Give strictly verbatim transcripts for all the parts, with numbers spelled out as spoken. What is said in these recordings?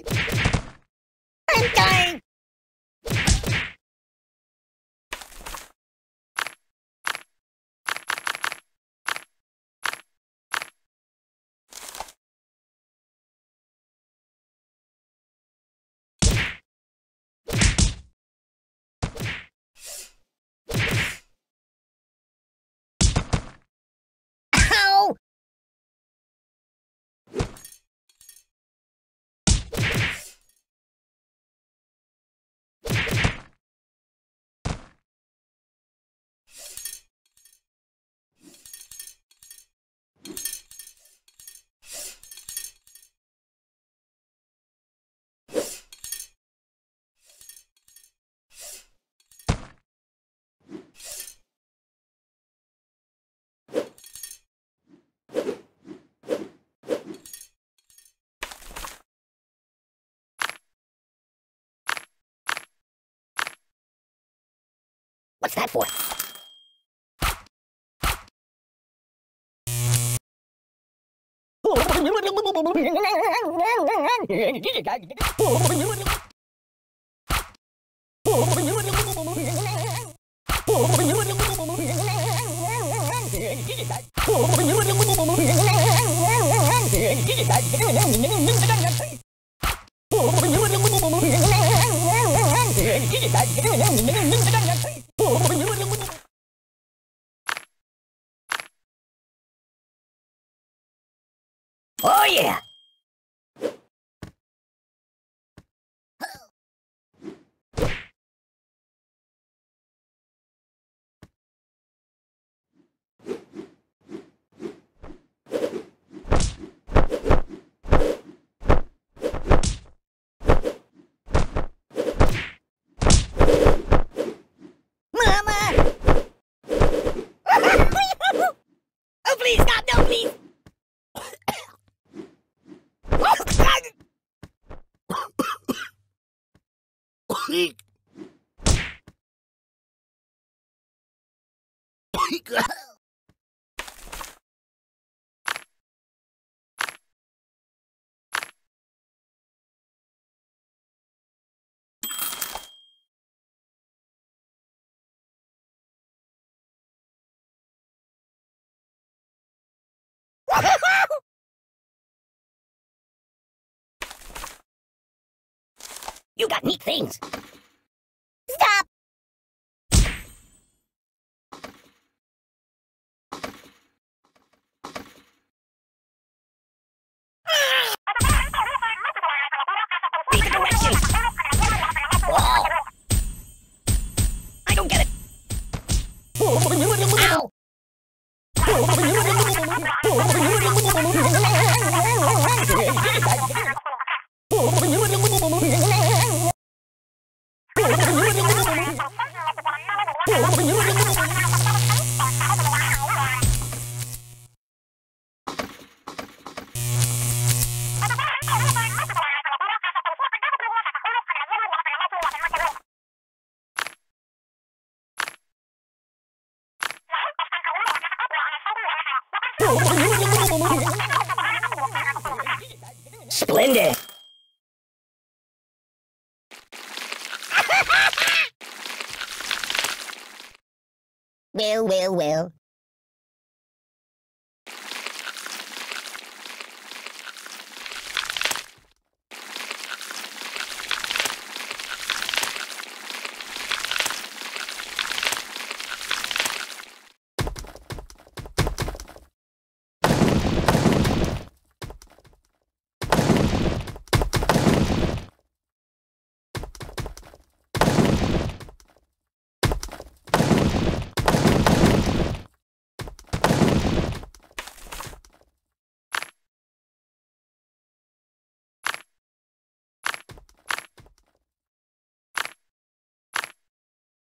Bye. Time. What's that for? Oh yeah! Mama! Oh please, stop, no please! Eek! You got neat things. Stop. Read the directions. Whoa. I don't get it. Ow. Splendid! Well, well, well.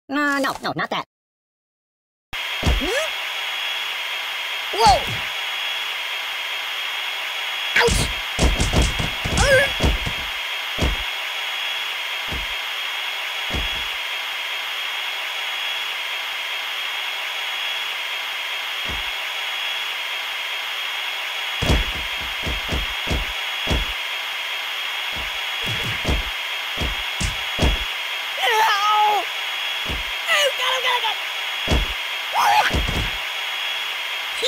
No, no, no, not that. Huh? Whoa! Ouch! Uh.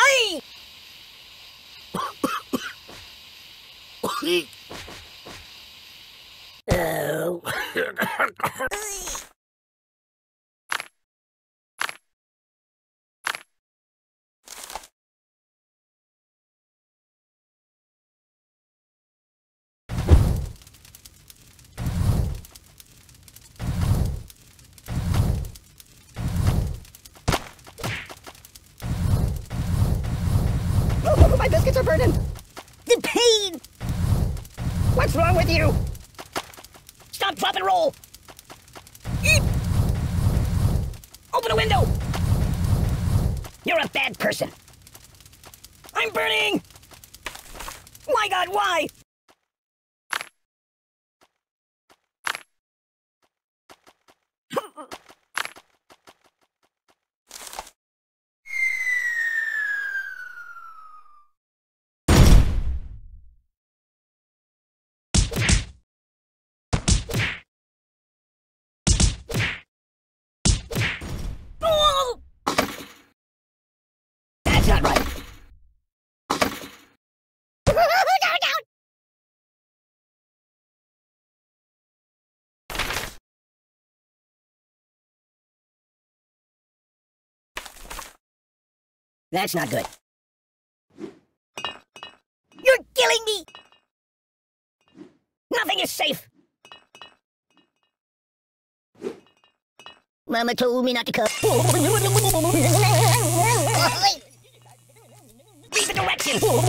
Ay! Oh. My biscuits are burning! The pain! What's wrong with you? Stop, drop, and roll! Eep. Open a window! You're a bad person. I'm burning! My God, why? That's not good. You're killing me! Nothing is safe! Mama told me not to come. Read the directions! Ah!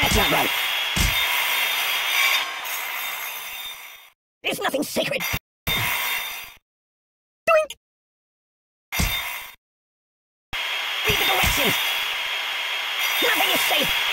That's not right. There's nothing sacred. Doink! Read the directions. Nothing is safe.